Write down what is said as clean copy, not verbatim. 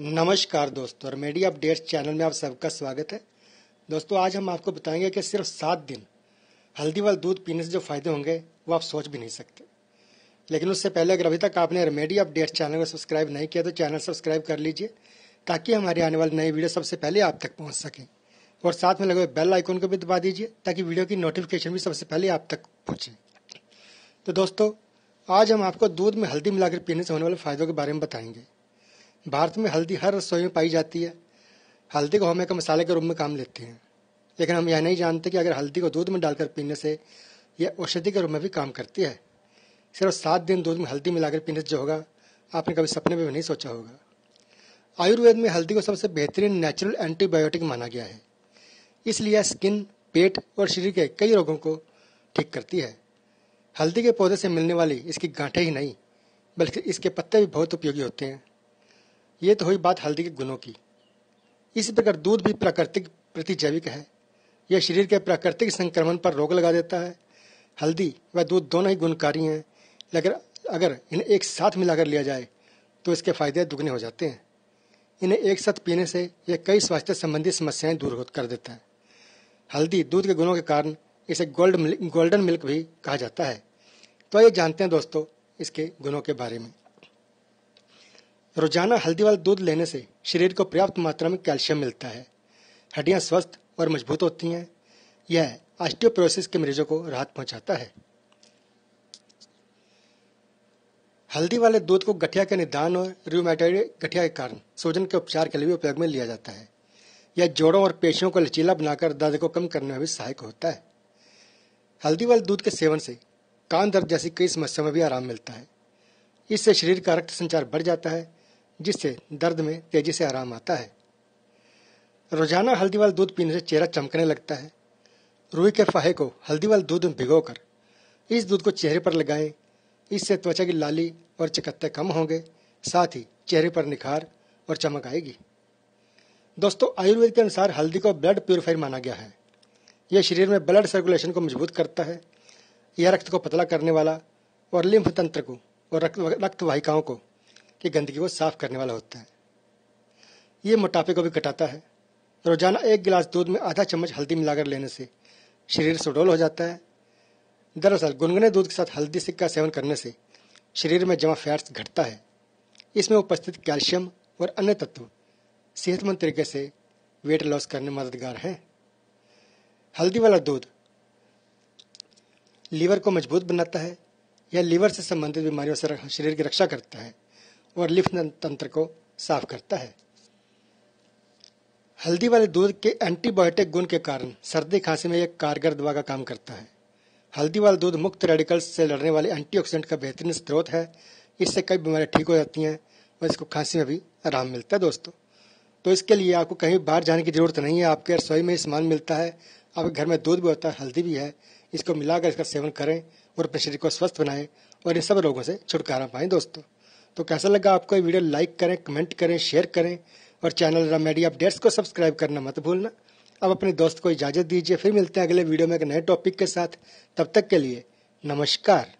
नमस्कार दोस्तों, remedy updates channel में आप सबका स्वागत है। दोस्तों, आज हम आपको बताएंगे कि सिर्फ 7 दिन हल्दी वाला दूध पीने से जो फायदे होंगे वो आप सोच भी नहीं सकते। लेकिन उससे पहले अगर अभी तक आपने रेमेडी अपडेट्स चैनल को सब्सक्राइब नहीं किया तो चैनल सब्सक्राइब कर लीजिए ताकि हमारे आने वाली नई वीडियो सबसे पहले आप तक पहुँच सकें, और साथ में लगे हुए बेल आइकन को भी दबा दीजिए ताकि वीडियो की नोटिफिकेशन भी सबसे पहले आप तक पहुँचे। तो दोस्तों, आज हम आपको दूध में हल्दी मिलाकर पीने से होने वाले फायदों के बारे में बताएंगे। भारत में हल्दी हर रसोई में पाई जाती है। हल्दी को हम एक मसाले के रूप में काम लेते हैं, लेकिन हम यह नहीं जानते कि अगर हल्दी को दूध में डालकर पीने से यह औषधि के रूप में भी काम करती है। सिर्फ 7 दिन दूध में हल्दी मिलाकर पीने से जो होगा आपने कभी सपने में भी नहीं सोचा होगा। आयुर्वेद में हल्दी को सबसे बेहतरीन नेचुरल एंटीबायोटिक माना गया है, इसलिए स्किन, पेट और शरीर के कई रोगों को ठीक करती है। हल्दी के पौधे से मिलने वाली इसकी गांठें ही नहीं बल्कि इसके पत्ते भी बहुत उपयोगी होते हैं। ये तो हुई बात हल्दी के गुणों की। इसी प्रकार दूध भी प्राकृतिक प्रतिजैविक है। यह शरीर के प्राकृतिक संक्रमण पर रोक लगा देता है। हल्दी व दूध दोनों ही गुणकारी हैं, लेकिन अगर इन्हें एक साथ मिलाकर लिया जाए तो इसके फायदे दुगने हो जाते हैं। इन्हें एक साथ पीने से यह कई स्वास्थ्य संबंधी समस्याएं दूर कर देता है। हल्दी दूध के गुणों के कारण इसे गोल्डन मिल्क भी कहा जाता है। तो ये जानते हैं दोस्तों इसके गुणों के बारे में। रोजाना हल्दी वाला दूध लेने से शरीर को पर्याप्त मात्रा में कैल्शियम मिलता है। हड्डियां स्वस्थ और मजबूत होती हैं। यह ऑस्टियोपोरोसिस के मरीजों को राहत पहुंचाता है। हल्दी वाले दूध को गठिया के निदान और रूमेटॉइड गठिया के कारण सूजन के उपचार के लिए भी उपयोग में लिया जाता है। यह जोड़ों और पेशियों को लचीला बनाकर दर्द को कम करने में भी सहायक होता है। हल्दी वाले दूध के सेवन से कान दर्द जैसी कई समस्याओं में भी आराम मिलता है। इससे शरीर का रक्त संचार बढ़ जाता है, जिससे दर्द में तेजी से आराम आता है। रोजाना हल्दी वाला दूध पीने से चेहरा चमकने लगता है। रूई के फाहे को हल्दी वाले दूध में भिगोकर इस दूध को चेहरे पर लगाएं। इससे त्वचा की लाली और चकत्ते कम होंगे, साथ ही चेहरे पर निखार और चमक आएगी। दोस्तों, आयुर्वेद के अनुसार हल्दी को ब्लड प्यूरिफायर माना गया है। यह शरीर में ब्लड सर्कुलेशन को मजबूत करता है। यह रक्त को पतला करने वाला और लिम्फ तंत्र को और रक्तवाहिकाओं को की गंदगी को साफ करने वाला होता है। ये मोटापे को भी घटाता है। रोजाना 1 गिलास दूध में आधा चम्मच हल्दी मिलाकर लेने से शरीर सुडौल हो जाता है। दरअसल गुनगुने दूध के साथ हल्दी का सेवन करने से शरीर में जमा फैट्स घटता है। इसमें उपस्थित कैल्शियम और अन्य तत्व सेहतमंद तरीके से वेट लॉस करने में मददगार हैं। हल्दी वाला दूध लीवर को मजबूत बनाता है। यह लीवर से संबंधित बीमारियों से शरीर की रक्षा करता है और लिम्फ तंत्र को साफ करता है। हल्दी वाले दूध के एंटीबायोटिक गुण के कारण सर्दी खांसी में यह कारगर दवा का काम करता है। हल्दी वाला दूध मुक्त रेडिकल्स से लड़ने वाले एंटीऑक्सीडेंट का बेहतरीन स्रोत है। इससे कई बीमारियां ठीक हो जाती हैं और इसको खांसी में भी आराम मिलता है। दोस्तों, तो इसके लिए आपको कहीं बाहर जाने की जरूरत नहीं है। आपके रसोई में ही सामान मिलता है, आपके घर में दूध भी होता है, हल्दी भी है। इसको मिलाकर इसका सेवन करें और अपने शरीर को स्वस्थ बनाएं और इन सब रोगों से छुटकारा पाएं। दोस्तों, तो कैसा लगा आपको ये वीडियो? लाइक करें, कमेंट करें, शेयर करें और चैनल रेमेडी अपडेट्स को सब्सक्राइब करना मत भूलना। अब अपने दोस्त को इजाजत दीजिए। फिर मिलते हैं अगले वीडियो में एक नए टॉपिक के साथ। तब तक के लिए नमस्कार।